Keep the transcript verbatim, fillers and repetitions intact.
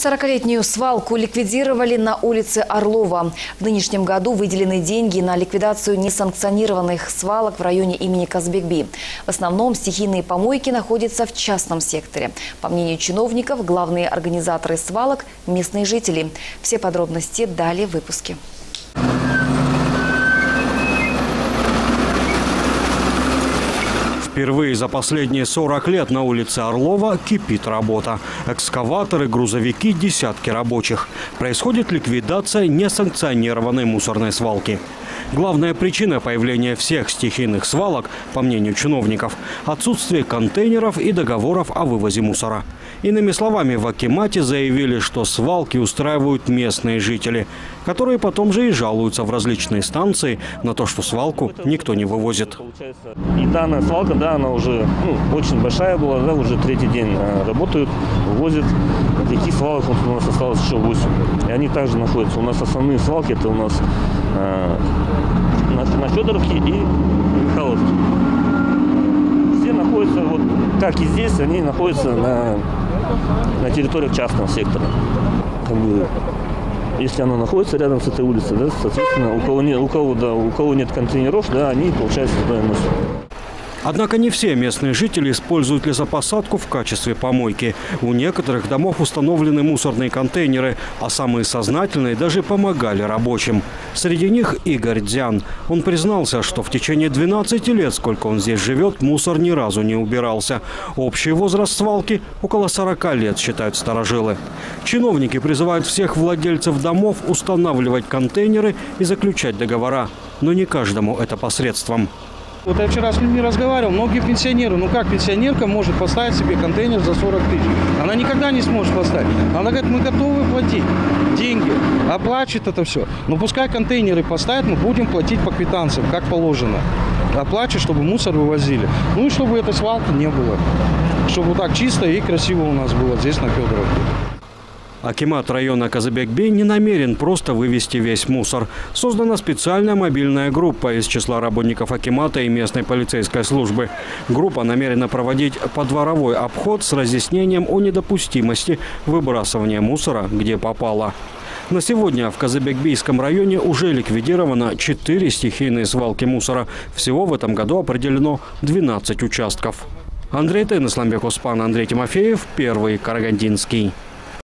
сорокалетнюю свалку ликвидировали на улице Орлова. В нынешнем году выделены деньги на ликвидацию несанкционированных свалок в районе имени Казыбек би. В основном стихийные помойки находятся в частном секторе. По мнению чиновников, главные организаторы свалок – местные жители. Все подробности далее в выпуске. Впервые за последние сорок лет на улице Орлова кипит работа. Экскаваторы, грузовики, десятки рабочих. Происходит ликвидация несанкционированной мусорной свалки. Главная причина появления всех стихийных свалок, по мнению чиновников, отсутствие контейнеров и договоров о вывозе мусора. Иными словами, в акимате заявили, что свалки устраивают местные жители, которые потом же и жалуются в различные станции на то, что свалку никто не вывозит. И данная свалка, да, она уже ну, очень большая была, да, уже третий день работают, вывозят. Таких свалок у нас осталось еще восемь. И они также находятся. У нас основные свалки, это у нас э, на Федоровке и Михайловке. Все находятся, вот, как и здесь, они находятся на, на территории частного сектора. Если оно находится рядом с этой улицей, да, соответственно, у кого, не, у, кого, да, у кого нет контейнеров, да, они, получается, туда и носят. Однако не все местные жители используют лесопосадку в качестве помойки. У некоторых домов установлены мусорные контейнеры, а самые сознательные даже помогали рабочим. Среди них Игорь Цзян. Он признался, что в течение двенадцати лет, сколько он здесь живет, мусор ни разу не убирался. Общий возраст свалки около сорока лет, считают старожилы. Чиновники призывают всех владельцев домов устанавливать контейнеры и заключать договора. Но не каждому это посредством. Вот я вчера с людьми разговаривал, многие пенсионеры, ну как пенсионерка может поставить себе контейнер за сорок тысяч? Она никогда не сможет поставить. Она говорит, мы готовы платить деньги, оплачивает это все. Но пускай контейнеры поставят, мы будем платить по квитанциям, как положено. Оплачивать, чтобы мусор вывозили. Ну и чтобы этой свалки не было. Чтобы вот так чисто и красиво у нас было здесь на Федоровке. Акимат района Казыбек би не намерен просто вывести весь мусор. Создана специальная мобильная группа из числа работников акимата и местной полицейской службы. Группа намерена проводить подворовой обход с разъяснением о недопустимости выбрасывания мусора, где попало. На сегодня в Казыбек-бийском районе уже ликвидировано четыре стихийные свалки мусора. Всего в этом году определено двенадцать участков. Андрей Тайна, Андрей Тимофеев, Первый Карагандинский.